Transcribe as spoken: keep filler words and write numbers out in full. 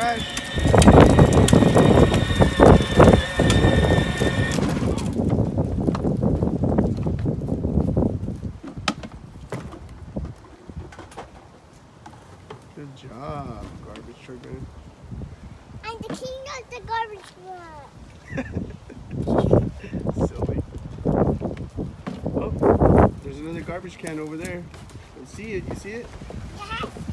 Brad. Good job, garbage truck. I'm the king of the garbage truck. Silly. Oh, there's another garbage can over there. You see it? You see it? Yes.